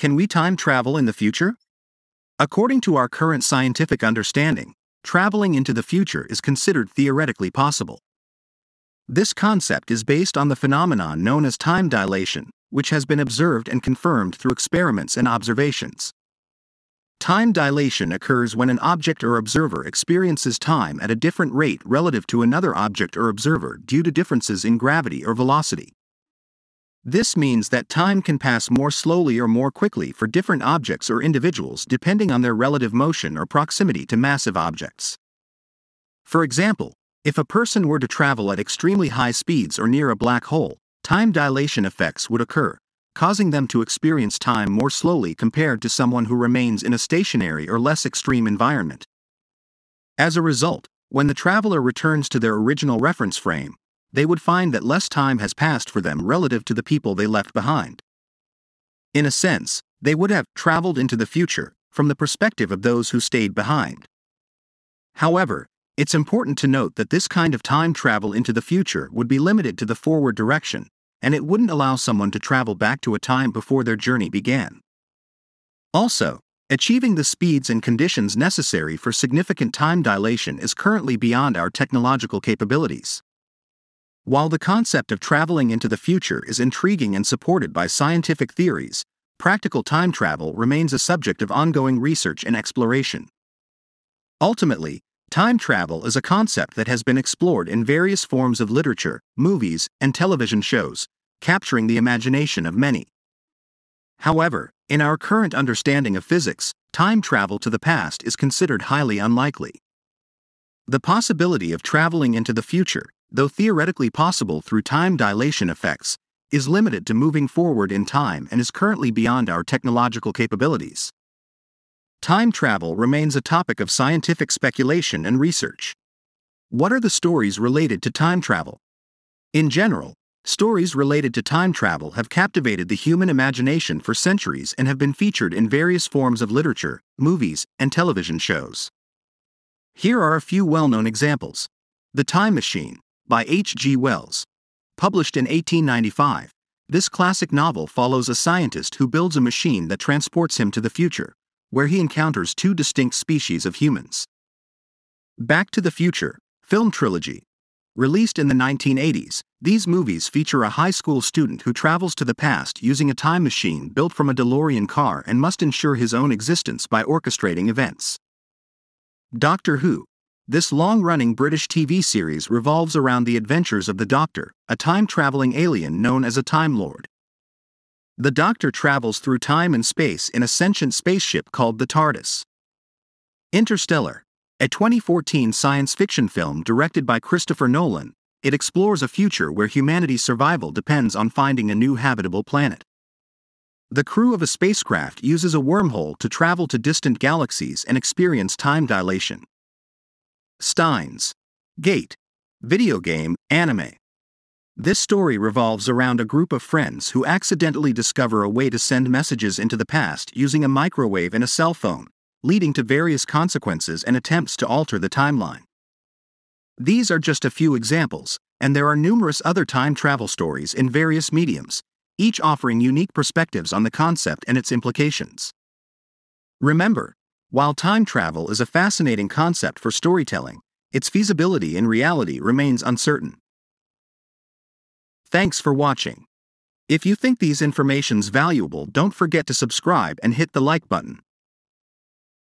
Can we time travel in the future? According to our current scientific understanding, traveling into the future is considered theoretically possible. This concept is based on the phenomenon known as time dilation, which has been observed and confirmed through experiments and observations. Time dilation occurs when an object or observer experiences time at a different rate relative to another object or observer due to differences in gravity or velocity. This means that time can pass more slowly or more quickly for different objects or individuals depending on their relative motion or proximity to massive objects. For example, if a person were to travel at extremely high speeds or near a black hole, time dilation effects would occur, causing them to experience time more slowly compared to someone who remains in a stationary or less extreme environment. As a result, when the traveler returns to their original reference frame, they would find that less time has passed for them relative to the people they left behind. In a sense, they would have traveled into the future from the perspective of those who stayed behind. However, it's important to note that this kind of time travel into the future would be limited to the forward direction, and it wouldn't allow someone to travel back to a time before their journey began. Also, achieving the speeds and conditions necessary for significant time dilation is currently beyond our technological capabilities. While the concept of traveling into the future is intriguing and supported by scientific theories, practical time travel remains a subject of ongoing research and exploration. Ultimately, time travel is a concept that has been explored in various forms of literature, movies, and television shows, capturing the imagination of many. However, in our current understanding of physics, time travel to the past is considered highly unlikely. The possibility of traveling into the future, though theoretically possible through time dilation effects, is limited to moving forward in time and is currently beyond our technological capabilities. Time travel remains a topic of scientific speculation and research. What are the stories related to time travel? In general, stories related to time travel have captivated the human imagination for centuries and have been featured in various forms of literature, movies, and television shows. Here are a few well-known examples. The Time Machine, by H.G. Wells. Published in 1895, this classic novel follows a scientist who builds a machine that transports him to the future, where he encounters two distinct species of humans. Back to the Future, film trilogy. Released in the 1980s, these movies feature a high school student who travels to the past using a time machine built from a DeLorean car and must ensure his own existence by orchestrating events. Doctor Who. This long-running British TV series revolves around the adventures of the Doctor, a time-traveling alien known as a Time Lord. The Doctor travels through time and space in a sentient spaceship called the TARDIS. Interstellar, a 2014 science fiction film directed by Christopher Nolan, it explores a future where humanity's survival depends on finding a new habitable planet. The crew of a spacecraft uses a wormhole to travel to distant galaxies and experience time dilation. Steins; Gate, video game, anime. This story revolves around a group of friends who accidentally discover a way to send messages into the past using a microwave and a cell phone, leading to various consequences and attempts to alter the timeline. These are just a few examples, and there are numerous other time travel stories in various mediums, each offering unique perspectives on the concept and its implications. Remember, while time travel is a fascinating concept for storytelling, its feasibility in reality remains uncertain. Thanks for watching. If you think these information's valuable, don't forget to subscribe and hit the like button.